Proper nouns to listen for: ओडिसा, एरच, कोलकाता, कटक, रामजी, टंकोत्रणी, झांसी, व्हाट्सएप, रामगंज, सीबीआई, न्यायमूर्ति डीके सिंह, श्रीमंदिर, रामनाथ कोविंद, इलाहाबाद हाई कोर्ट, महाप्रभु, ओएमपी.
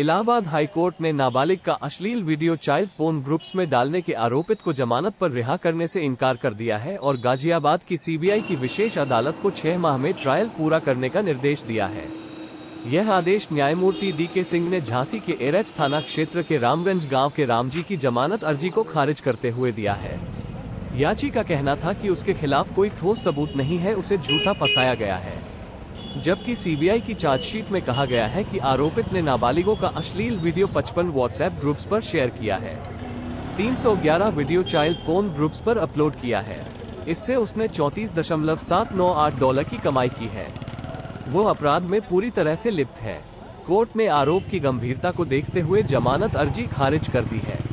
इलाहाबाद हाई कोर्ट ने नाबालिग का अश्लील वीडियो चाइल्ड पोर्न ग्रुप्स में डालने के आरोपित को जमानत पर रिहा करने से इनकार कर दिया है और गाजियाबाद की सीबीआई की विशेष अदालत को 6 माह में ट्रायल पूरा करने का निर्देश दिया है। यह आदेश न्यायमूर्ति डीके सिंह ने झांसी के एरच थाना क्षेत्र के रामगंज गाँव के रामजी की जमानत अर्जी को खारिज करते हुए दिया है। याचिका का कहना था कि उसके खिलाफ कोई ठोस सबूत नहीं है, उसे झूठा फंसाया गया है, जबकि सीबीआई की चार्जशीट में कहा गया है कि आरोपित ने नाबालिगों का अश्लील वीडियो 55 व्हाट्सएप ग्रुप्स पर शेयर किया है, 311 वीडियो चाइल्ड पोर्न ग्रुप्स पर अपलोड किया है। इससे उसने $34.798 की कमाई की है। वो अपराध में पूरी तरह से लिप्त है। कोर्ट ने आरोप की गंभीरता को देखते हुए जमानत अर्जी खारिज कर दी है।